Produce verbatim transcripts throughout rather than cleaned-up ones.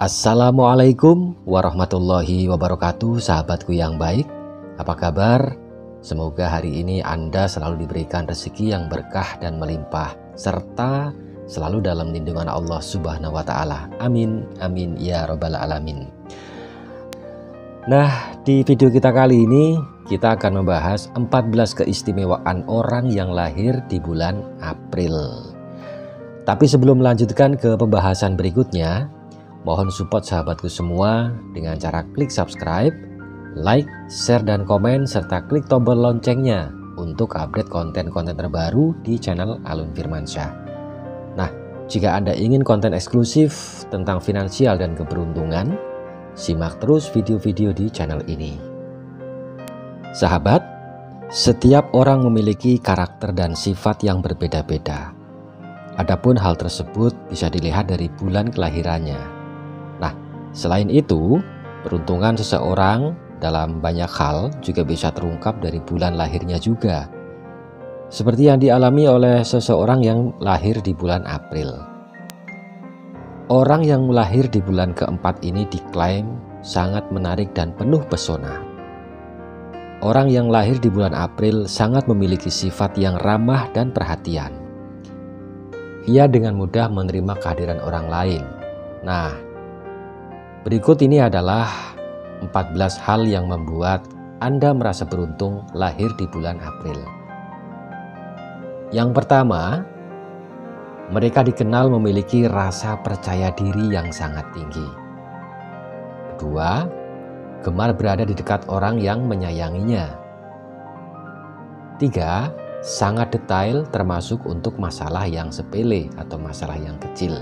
Assalamualaikum warahmatullahi wabarakatuh, sahabatku yang baik. Apa kabar? Semoga hari ini Anda selalu diberikan rezeki yang berkah dan melimpah, serta selalu dalam lindungan Allah Subhanahu wa Ta'ala. Amin, amin ya Rabbal 'Alamin. Nah, di video kita kali ini, kita akan membahas empat belas keistimewaan orang yang lahir di bulan April. Tapi sebelum melanjutkan ke pembahasan berikutnya, mohon support sahabatku semua dengan cara klik subscribe, like, share, dan komen, serta klik tombol loncengnya untuk update konten-konten terbaru di channel Alun Firmansyah. Nah, jika Anda ingin konten eksklusif tentang finansial dan keberuntungan, simak terus video-video di channel ini. Sahabat, setiap orang memiliki karakter dan sifat yang berbeda-beda. Adapun hal tersebut bisa dilihat dari bulan kelahirannya. Nah, selain itu, peruntungan seseorang dalam banyak hal juga bisa terungkap dari bulan lahirnya juga. Seperti yang dialami oleh seseorang yang lahir di bulan April. Orang yang lahir di bulan keempat ini diklaim sangat menarik dan penuh pesona. Orang yang lahir di bulan April sangat memiliki sifat yang ramah dan perhatian. Ia dengan mudah menerima kehadiran orang lain. Nah, berikut ini adalah empat belas hal yang membuat Anda merasa beruntung lahir di bulan April. Yang pertama, mereka dikenal memiliki rasa percaya diri yang sangat tinggi. Kedua, gemar berada di dekat orang yang menyayanginya. Tiga, sangat detail termasuk untuk masalah yang sepele atau masalah yang kecil.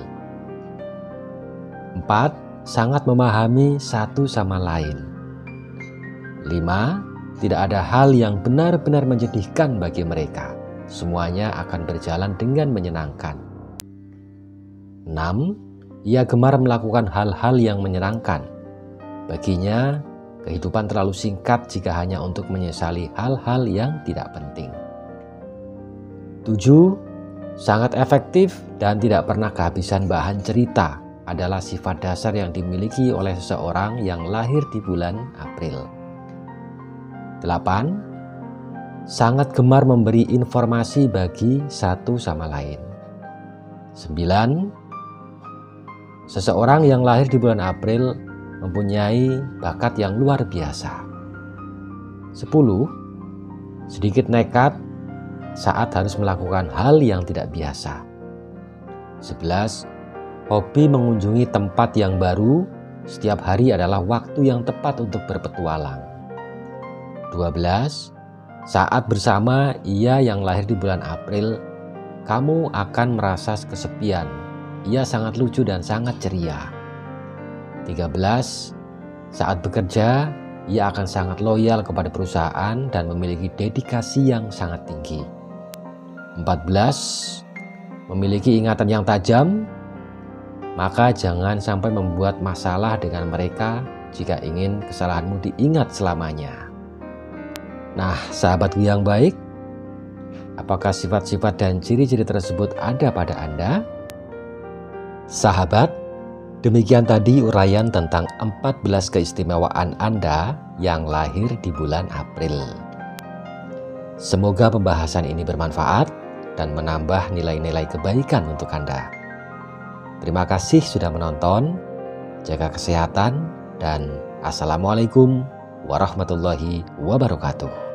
Empat, sangat memahami satu sama lain. Lima, tidak ada hal yang benar-benar menyedihkan bagi mereka. Semuanya akan berjalan dengan menyenangkan. Enam, ia gemar melakukan hal-hal yang menyenangkan. Baginya, kehidupan terlalu singkat jika hanya untuk menyesali hal-hal yang tidak penting. Tujuh, sangat efektif dan tidak pernah kehabisan bahan cerita adalah sifat dasar yang dimiliki oleh seseorang yang lahir di bulan April. delapan. Sangat gemar memberi informasi bagi satu sama lain. sembilan. Seseorang yang lahir di bulan April mempunyai bakat yang luar biasa. sepuluh. Sedikit nekat saat harus melakukan hal yang tidak biasa. sebelas. Hobi mengunjungi tempat yang baru setiap hari adalah waktu yang tepat untuk berpetualang. dua belas. Saat bersama ia yang lahir di bulan April, kamu akan merasa kesepian. Ia sangat lucu dan sangat ceria. tiga belas. Saat bekerja, ia akan sangat loyal kepada perusahaan dan memiliki dedikasi yang sangat tinggi. empat belas. Memiliki ingatan yang tajam, maka jangan sampai membuat masalah dengan mereka jika ingin kesalahanmu diingat selamanya. Nah, sahabatku yang baik, apakah sifat-sifat dan ciri-ciri tersebut ada pada Anda? Sahabat, demikian tadi uraian tentang empat belas keistimewaan Anda yang lahir di bulan April. Semoga pembahasan ini bermanfaat dan menambah nilai-nilai kebaikan untuk Anda. Terima kasih sudah menonton, jaga kesehatan, dan Assalamualaikum warahmatullahi wabarakatuh.